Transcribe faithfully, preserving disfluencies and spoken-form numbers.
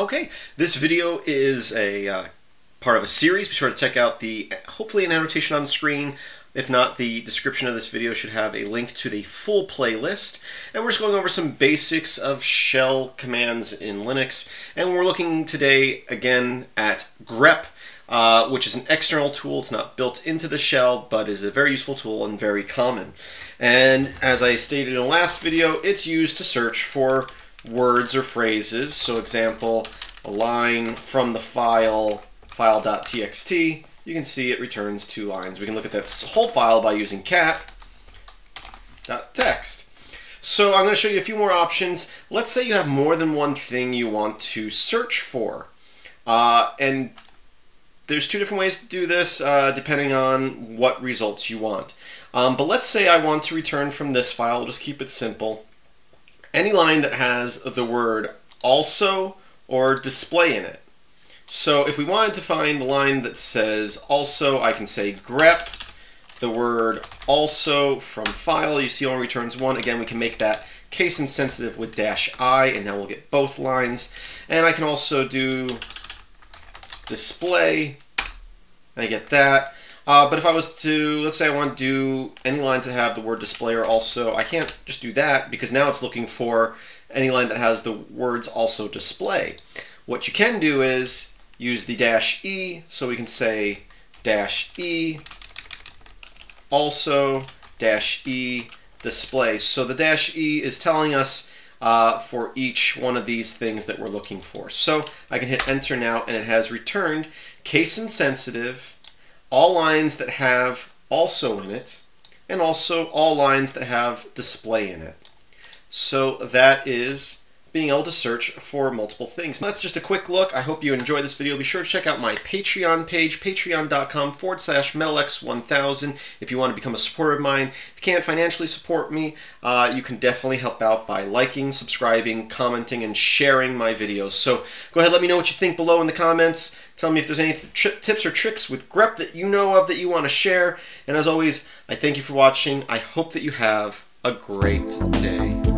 Okay, this video is a uh, part of a series. Be sure to check out the, hopefully an annotation on the screen. If not, the description of this video should have a link to the full playlist. And we're just going over some basics of shell commands in Linux. And we're looking today, again, at grep, uh, which is an external tool. It's not built into the shell, but is a very useful tool and very common. And as I stated in the last video, it's used to search for words or phrases. So example, a line from the file, file.txt, you can see it returns two lines. We can look at that whole file by using cat.text. So I'm going to show you a few more options. Let's say you have more than one thing you want to search for. Uh, and there's two different ways to do this, uh, depending on what results you want. Um, but let's say I want to return from this file. We'll just keep it simple. Any line that has the word also or display in it. So if we wanted to find the line that says also, I can say grep, the word also from file, you see only returns one. Again, we can make that case insensitive with dash I, and now we'll get both lines. And I can also do display, and I get that. Uh, but if I was to, let's say I want to do any lines that have the word display or also, I can't just do that because now it's looking for any line that has the words also display. What you can do is use the dash E, so we can say dash E, also dash E, display. So the dash E is telling us uh, for each one of these things that we're looking for. So I can hit enter now and it has returned case insensitive, all lines that have also in it, and also all lines that have display in it. So that is being able to search for multiple things. That's just a quick look. I hope you enjoyed this video. Be sure to check out my Patreon page, patreon.com forward slash metalX1000 if you want to become a supporter of mine. If you can't financially support me, uh, you can definitely help out by liking, subscribing, commenting, and sharing my videos. So go ahead, let me know what you think below in the comments. Tell me if there's any tips or tricks with grep that you know of that you want to share. And as always, I thank you for watching. I hope that you have a great day.